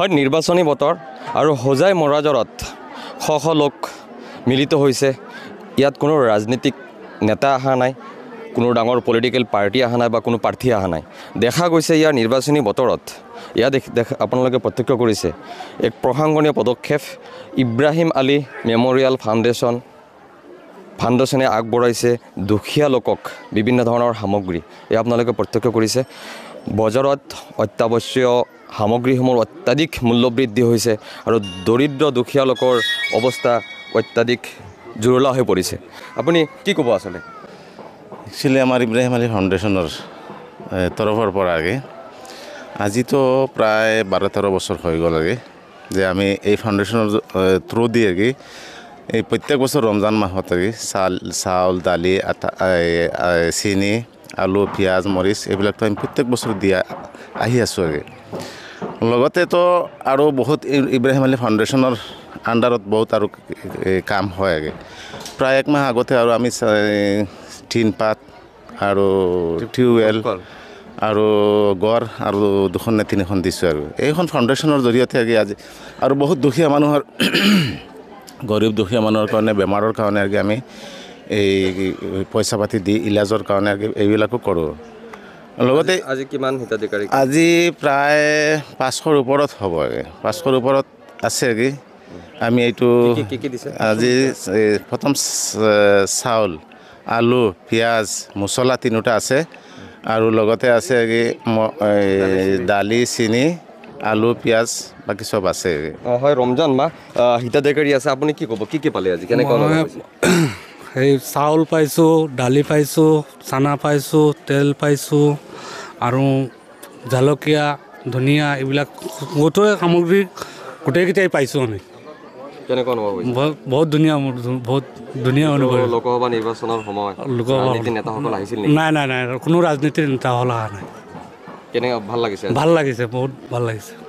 হয় নিৰ্বাচনী বতৰ আৰু হোজাই মৰাজৰত খ খ লোক মিলিত হৈছে ইয়াত কোনো ৰাজনৈতিক নেতা আহা নাই কোনো ডাঙৰ পলিটিক্যাল পাৰ্টি আহা নাই বা কোনো প্ৰাৰ্থী আহা নাই দেখা গৈছে ইয়াৰ নিৰ্বাচনী বতৰত ইয়া আপোনালোকে প্ৰত্যক্ষ কৰিছে এক প্ৰশংসনীয় পদক্ষেপ ইব্ৰাহিম আলী মেমৰিয়াল ফাউণ্ডেশ্যনে আগবঢ়াইছে দুখীয়া লোকক বিভিন্ন ধৰণৰ সামগ্ৰী ইয়া আপোনালোকে প্ৰত্যক্ষ কৰিছে বজাৰত অত্যাৱশ্যক সামগ্ৰীসমূহ অত্যাধিক মূল্য বৃদ্ধি হৈছে আৰু দৰিদ্ৰ দুখীয়া লোকৰ অৱস্থা অত্যাধিক জৰুলা হৈ পৰিছে আপুনি কি ক'ব আসলে এক্সুয়ালি আমাৰ ইব্ৰাহিম আলী ফাউণ্ডেশ্যনৰ তৰফৰ পৰা আজি তো প্ৰায় 12-13 বছৰ হৈ গ'ল যে আমি এই ফাউণ্ডেশ্যনৰ থ্ৰু দি এই প্ৰত্যেক বছৰ ৰমজান মাহত চাউল দালি আটা চিনি আলু পিয়াজ মৰিচ এইবিলাক তো আমি প্ৰত্যেক বছৰ দিয়া আহি আছো লগতে তো আৰু বহুত ইব্ৰাহিম আলী ফাউণ্ডেশ্যনৰ আন্ডাৰত বহুত আৰু কাম হয় প্ৰায় এক মাহ আগতে আৰু আমি টিন পাত আৰু টিউবৱেল আৰু গড় আৰু দুখন নে তিনিখন দিছো আৰু এইখন ফাউণ্ডেশ্যনৰ জৰিয়তে আজি আৰু বহুত দুখীয়া মানুহৰ গৰীব দুখীয়া মানুহৰ কাৰণে বেমাৰৰ কাৰণে আমি এই পয়সা পাতি দি ইলাজৰ কাৰণে এইবিলাকো কৰোঁ লগতে আজি কিমান হিতাধিকাৰী আজি প্ৰায় 500 ওপৰত হ'ব 500 ওপৰত আছে আমি এইটো কি কি দিছে আজি প্ৰথম চাউল আলু পিয়াজ মছলা তিনিটা আছে আৰু লগতে আছে দালি চিনি আলু পিয়াজ বাকি সব আছে হয় ৰমজান মা হিতাধিকাৰী আছে আপুনি কি ক'ব কি কি পালে আজি কেনে কোন এই চাউল পাইছো ডালি পাইছো চানা পাইছো তেল পাইছো আৰু জালকিয়া ধনিয়া এইবিলাক গোটেই সামগ্ৰী গোটেইকেইটাই পাইছো আমি কেনেকৈ অনুভৱ হৈছে বহুত ধুনীয়া অনুভৱ লোকসভা নিৰ্বাচনৰ সময় ৰাজনীতি নেতাসকল আহিছিল নেকি নাই নাই কোনো ৰাজনীতিৰ নেতা হলা নাই কেনে ভাল লাগিছে বহুত ভাল লাগিছে